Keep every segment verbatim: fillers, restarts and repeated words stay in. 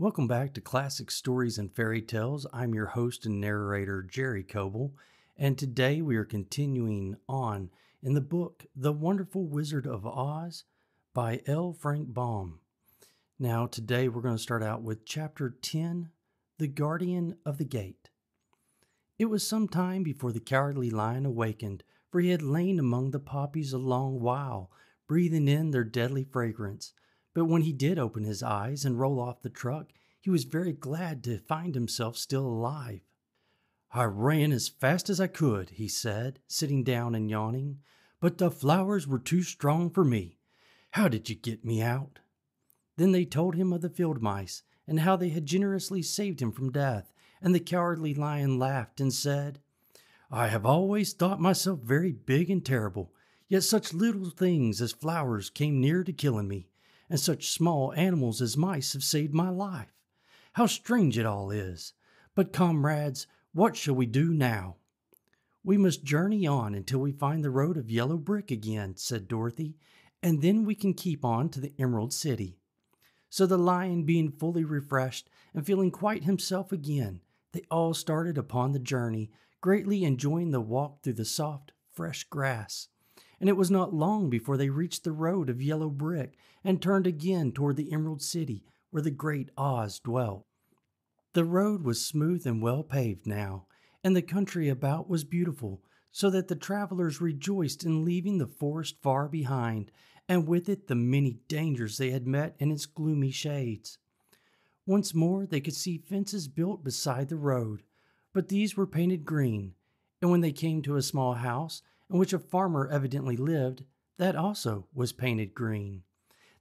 Welcome back to Classic Stories and Fairy Tales. I'm your host and narrator, Jerry Coble, and today we are continuing on in the book, The Wonderful Wizard of Oz by L. Frank Baum. Now, today we're going to start out with Chapter ten, The Guardian of the Gate. It was some time before the Cowardly Lion awakened, for he had lain among the poppies a long while, breathing in their deadly fragrance. But when he did open his eyes and roll off the truck, he was very glad to find himself still alive. "I ran as fast as I could," he said, sitting down and yawning, "but the flowers were too strong for me. How did you get me out?" Then they told him of the field mice and how they had generously saved him from death, and the Cowardly Lion laughed and said, "I have always thought myself very big and terrible, yet such little things as flowers came near to killing me, and such small animals as mice have saved my life. How strange it all is! But, comrades, what shall we do now?" "We must journey on until we find the road of yellow brick again," said Dorothy, "and then we can keep on to the Emerald City." So the lion, being fully refreshed and feeling quite himself again, they all started upon the journey, greatly enjoying the walk through the soft, fresh grass. And it was not long before they reached the road of yellow brick and turned again toward the Emerald City, where the great Oz dwelt. The road was smooth and well paved now, and the country about was beautiful, so that the travelers rejoiced in leaving the forest far behind, and with it the many dangers they had met in its gloomy shades. Once more they could see fences built beside the road, but these were painted green, and when they came to a small house, in which a farmer evidently lived, that also was painted green.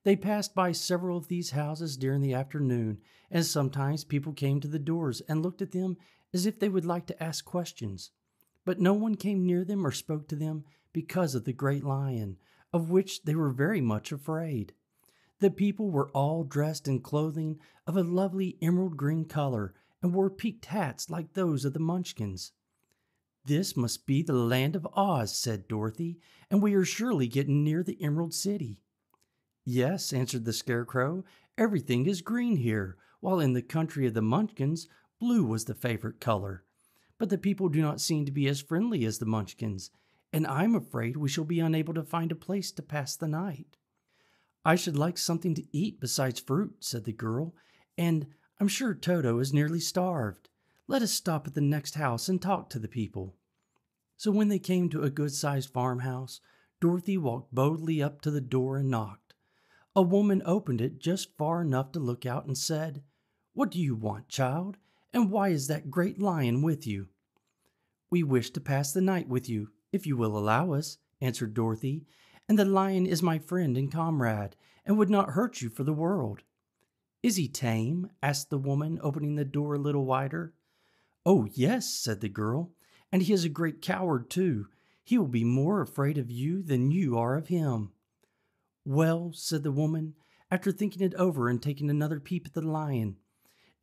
They passed by several of these houses during the afternoon, and sometimes people came to the doors and looked at them as if they would like to ask questions. But no one came near them or spoke to them because of the great lion, of which they were very much afraid. The people were all dressed in clothing of a lovely emerald green color and wore peaked hats like those of the Munchkins. "This must be the land of Oz," said Dorothy, "and we are surely getting near the Emerald City." "Yes," answered the Scarecrow, "everything is green here, while in the country of the Munchkins, blue was the favorite color. But the people do not seem to be as friendly as the Munchkins, and I'm afraid we shall be unable to find a place to pass the night." "I should like something to eat besides fruit," said the girl, "and I'm sure Toto is nearly starved. Let us stop at the next house and talk to the people." So when they came to a good-sized farmhouse, Dorothy walked boldly up to the door and knocked. A woman opened it just far enough to look out and said, "What do you want, child? And why is that great lion with you?" "We wish to pass the night with you, if you will allow us," answered Dorothy, "and the lion is my friend and comrade, and would not hurt you for the world." "Is he tame?" asked the woman, opening the door a little wider. "Oh, yes," said the girl, "and he is a great coward, too. He will be more afraid of you than you are of him." "Well," said the woman, after thinking it over and taking another peep at the lion,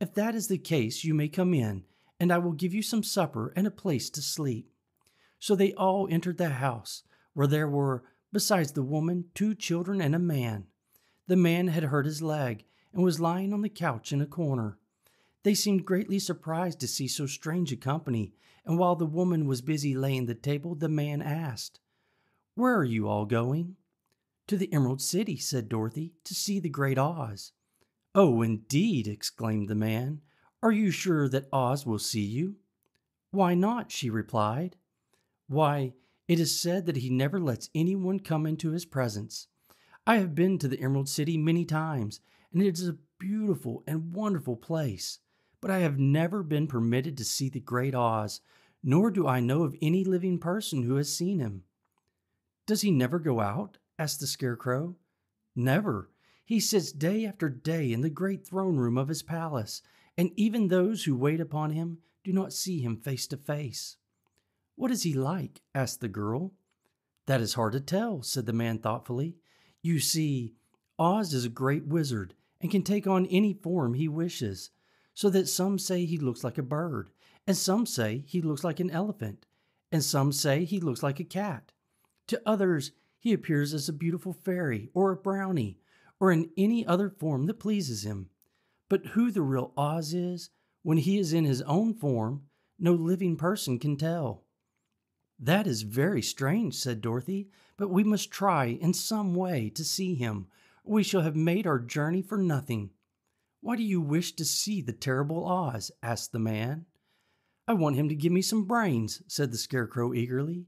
"if that is the case, you may come in, and I will give you some supper and a place to sleep." So they all entered the house, where there were, besides the woman, two children and a man. The man had hurt his leg and was lying on the couch in a corner. They seemed greatly surprised to see so strange a company, and while the woman was busy laying the table, the man asked, "Where are you all going?" "To the Emerald City," said Dorothy, "to see the great Oz." "Oh, indeed!" exclaimed the man. "Are you sure that Oz will see you?" "Why not?" she replied. "Why, it is said that he never lets anyone come into his presence. I have been to the Emerald City many times, and it is a beautiful and wonderful place. But I have never been permitted to see the great Oz, nor do I know of any living person who has seen him." "Does he never go out?" asked the Scarecrow. "Never. He sits day after day in the great throne room of his palace, and even those who wait upon him do not see him face to face." "What is he like?" asked the girl. "That is hard to tell," said the man thoughtfully. "You see, Oz is a great wizard and can take on any form he wishes, so that some say he looks like a bird, and some say he looks like an elephant, and some say he looks like a cat. To others, he appears as a beautiful fairy, or a brownie, or in any other form that pleases him. But who the real Oz is, when he is in his own form, no living person can tell. That is very strange, said Dorothy, but we must try in some way to see him, or we shall have made our journey for nothing. Why do you wish to see the terrible Oz? Asked the man. I want him to give me some brains, said the Scarecrow eagerly.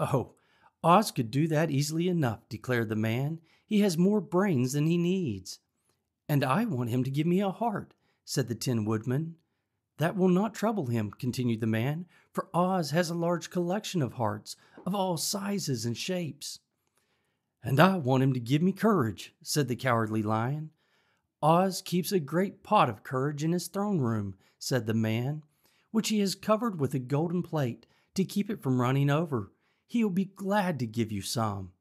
Oh, Oz could do that easily enough, declared the man. He has more brains than he needs. And I want him to give me a heart, said the Tin Woodman. That will not trouble him, continued the man, for Oz has a large collection of hearts of all sizes and shapes. And I want him to give me courage, said the Cowardly Lion. Oz keeps a great pot of courage in his throne room, said the man, which he has covered with a golden plate to keep it from running over. He'll be glad to give you some.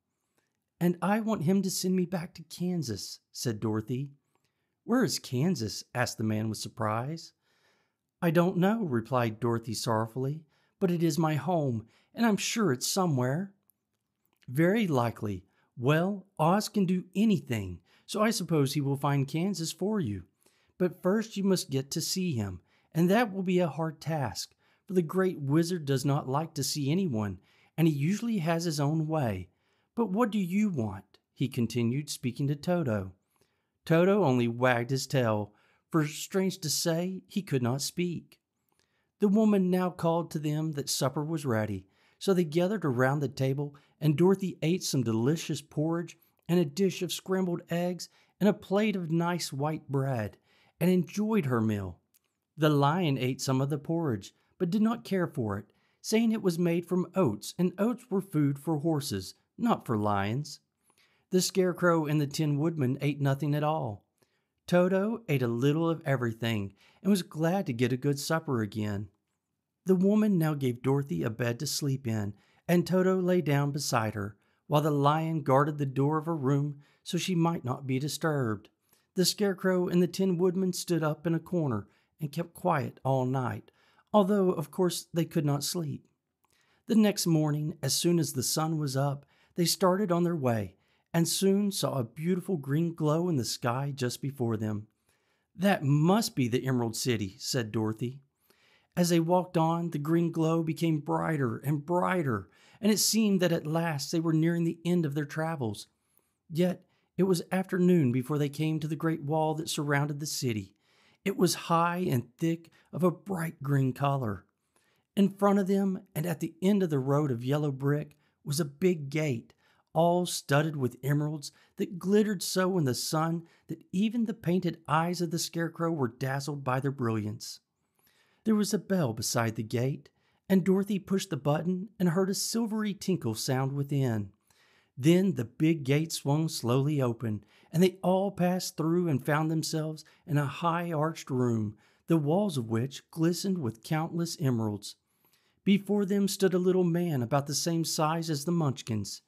And I want him to send me back to Kansas, said Dorothy. Where is Kansas? Asked the man with surprise. I don't know, replied Dorothy sorrowfully, but it is my home, and I'm sure it's somewhere. Very likely. Well, Oz can do anything, so I suppose he will find Kansas for you. But first you must get to see him, and that will be a hard task, for the great wizard does not like to see anyone, and he usually has his own way. But what do you want? He continued, speaking to Toto. Toto only wagged his tail, for, strange to say, he could not speak. The woman now called to them that supper was ready, so they gathered around the table, and Dorothy ate some delicious porridge and a dish of scrambled eggs and a plate of nice white bread, and enjoyed her meal. The lion ate some of the porridge, but did not care for it, saying it was made from oats, and oats were food for horses, not for lions. The Scarecrow and the Tin Woodman ate nothing at all. Toto ate a little of everything and was glad to get a good supper again. The woman now gave Dorothy a bed to sleep in, and Toto lay down beside her, while the lion guarded the door of her room so she might not be disturbed. The Scarecrow and the Tin Woodman stood up in a corner and kept quiet all night, although, of course, they could not sleep. The next morning, as soon as the sun was up, they started on their way, and soon saw a beautiful green glow in the sky just before them. That must be the Emerald City, said Dorothy. As they walked on, the green glow became brighter and brighter, and it seemed that at last they were nearing the end of their travels. Yet it was afternoon before they came to the great wall that surrounded the city. It was high and thick, of a bright green color. In front of them, and at the end of the road of yellow brick, was a big gate, all studded with emeralds that glittered so in the sun that even the painted eyes of the Scarecrow were dazzled by their brilliance. There was a bell beside the gate, and Dorothy pushed the button and heard a silvery tinkle sound within. Then the big gate swung slowly open, and they all passed through and found themselves in a high arched room, the walls of which glistened with countless emeralds. Before them stood a little man about the same size as the Munchkins.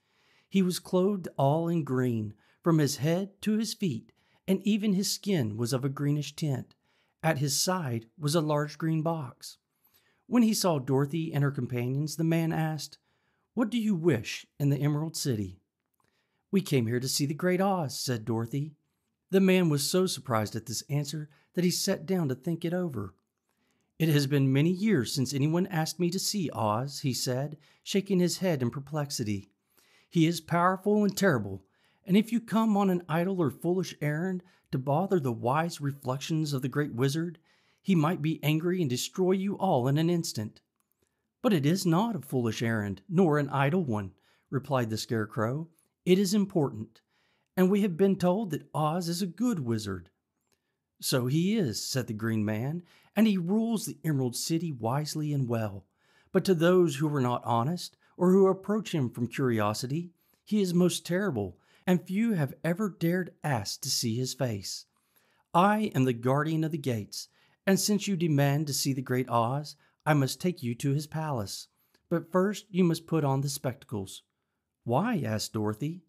He was clothed all in green, from his head to his feet, and even his skin was of a greenish tint. At his side was a large green box. When he saw Dorothy and her companions, the man asked, "What do you wish in the Emerald City?" "We came here to see the Great Oz," said Dorothy. The man was so surprised at this answer that he sat down to think it over. "It has been many years since anyone asked me to see Oz," he said, shaking his head in perplexity. "He is powerful and terrible, and if you come on an idle or foolish errand to bother the wise reflections of the great wizard, he might be angry and destroy you all in an instant." "But it is not a foolish errand, nor an idle one," replied the Scarecrow. "It is important, and we have been told that Oz is a good wizard." "So he is," said the Green Man, "and he rules the Emerald City wisely and well. But to those who are not honest, or who approach him from curiosity, he is most terrible, and few have ever dared ask to see his face. I am the guardian of the gates, and since you demand to see the Great Oz, I must take you to his palace. But first you must put on the spectacles." "Why?" asked Dorothy.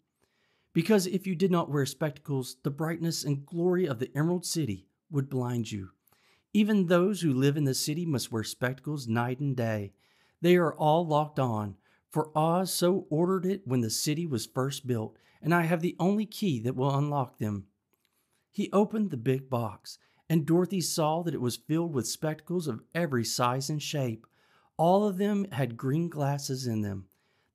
"Because if you did not wear spectacles, the brightness and glory of the Emerald City would blind you. Even those who live in the city must wear spectacles night and day. They are all locked on, for Oz so ordered it when the city was first built, and I have the only key that will unlock them." He opened the big box, and Dorothy saw that it was filled with spectacles of every size and shape. All of them had green glasses in them.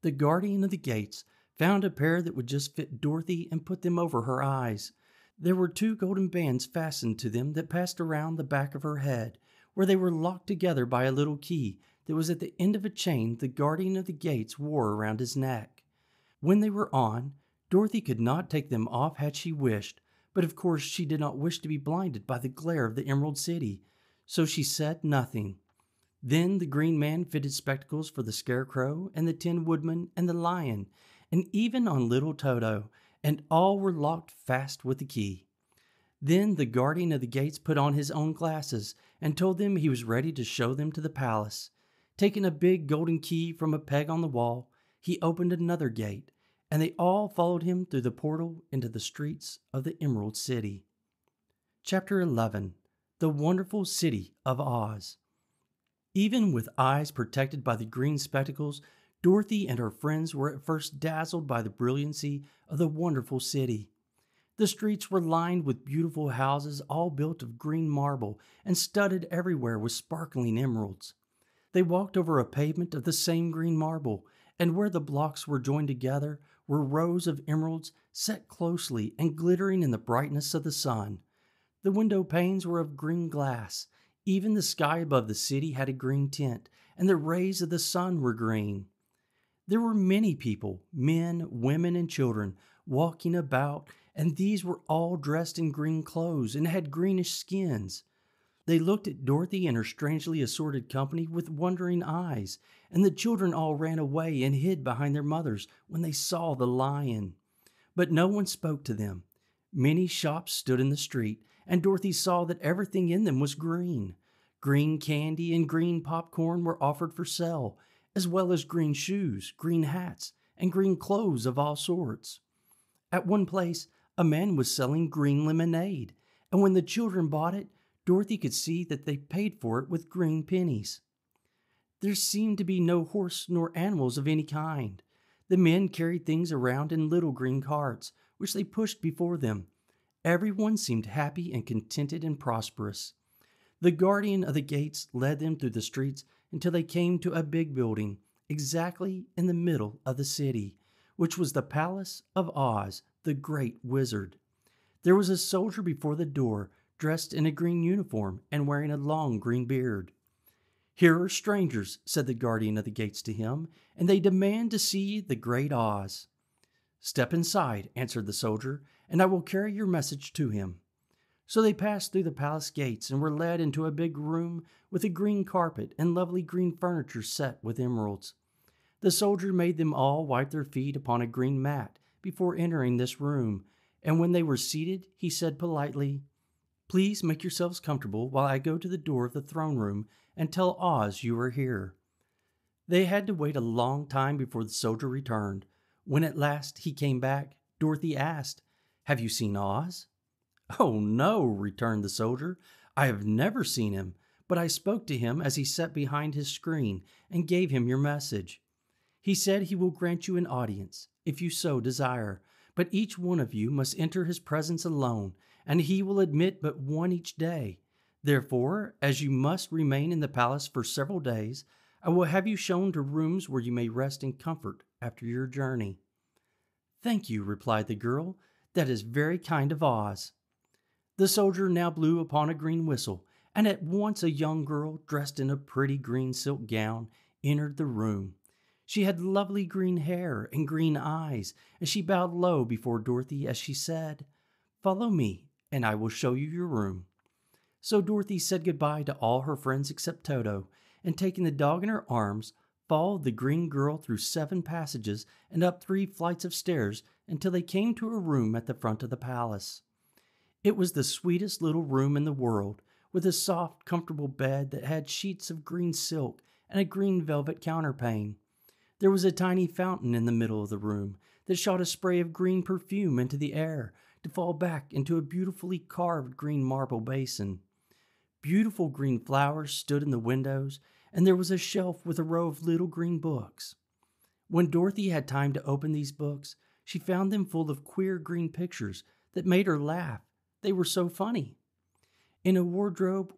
The guardian of the gates found a pair that would just fit Dorothy and put them over her eyes. There were two golden bands fastened to them that passed around the back of her head, where they were locked together by a little key that was at the end of a chain the guardian of the gates wore around his neck. When they were on, Dorothy could not take them off had she wished, but of course she did not wish to be blinded by the glare of the Emerald City, so she said nothing. Then the green man fitted spectacles for the Scarecrow and the Tin Woodman and the Lion, and even on little Toto, and all were locked fast with the key. Then the guardian of the gates put on his own glasses and told them he was ready to show them to the palace. Taking a big golden key from a peg on the wall, he opened another gate, and they all followed him through the portal into the streets of the Emerald City. Chapter eleven. The Wonderful City of Oz. Even with eyes protected by the green spectacles, Dorothy and her friends were at first dazzled by the brilliancy of the wonderful city. The streets were lined with beautiful houses all built of green marble and studded everywhere with sparkling emeralds. They walked over a pavement of the same green marble, and where the blocks were joined together were rows of emeralds set closely and glittering in the brightness of the sun. The window panes were of green glass. Even the sky above the city had a green tint, and the rays of the sun were green. There were many people, men, women, and children, walking about, and these were all dressed in green clothes and had greenish skins. They looked at Dorothy and her strangely assorted company with wondering eyes, and the children all ran away and hid behind their mothers when they saw the lion. But no one spoke to them. Many shops stood in the street, and Dorothy saw that everything in them was green. Green candy and green popcorn were offered for sale, as well as green shoes, green hats, and green clothes of all sorts. At one place, a man was selling green lemonade, and when the children bought it, Dorothy could see that they paid for it with green pennies. There seemed to be no horse nor animals of any kind. The men carried things around in little green carts, which they pushed before them. Everyone seemed happy and contented and prosperous. The guardian of the gates led them through the streets until they came to a big building, exactly in the middle of the city, which was the palace of Oz, the great wizard. There was a soldier before the door, dressed in a green uniform and wearing a long green beard. "Here are strangers," said the guardian of the gates to him, "and they demand to see the great Oz." "Step inside," answered the soldier, "and I will carry your message to him." So they passed through the palace gates and were led into a big room with a green carpet and lovely green furniture set with emeralds. The soldier made them all wipe their feet upon a green mat before entering this room, and when they were seated, he said politely, "Please make yourselves comfortable while I go to the door of the throne room and tell Oz you are here." They had to wait a long time before the soldier returned. When at last he came back, Dorothy asked, "Have you seen Oz?" "Oh, no," returned the soldier. "I have never seen him, but I spoke to him as he sat behind his screen and gave him your message. He said he will grant you an audience, if you so desire, but each one of you must enter his presence alone, and he will admit but one each day. Therefore, as you must remain in the palace for several days, I will have you shown to rooms where you may rest in comfort after your journey." "Thank you," replied the girl. "That is very kind of Oz." The soldier now blew upon a green whistle, and at once a young girl dressed in a pretty green silk gown entered the room. She had lovely green hair and green eyes, and she bowed low before Dorothy as she said, "Follow me, and I will show you your room." So Dorothy said goodbye to all her friends except Toto, and taking the dog in her arms, followed the green girl through seven passages and up three flights of stairs until they came to a room at the front of the palace. It was the sweetest little room in the world, with a soft, comfortable bed that had sheets of green silk and a green velvet counterpane. There was a tiny fountain in the middle of the room that shot a spray of green perfume into the air to fall back into a beautifully carved green marble basin. Beautiful green flowers stood in the windows, and there was a shelf with a row of little green books. When Dorothy had time to open these books, she found them full of queer green pictures that made her laugh. They were so funny. in a wardrobe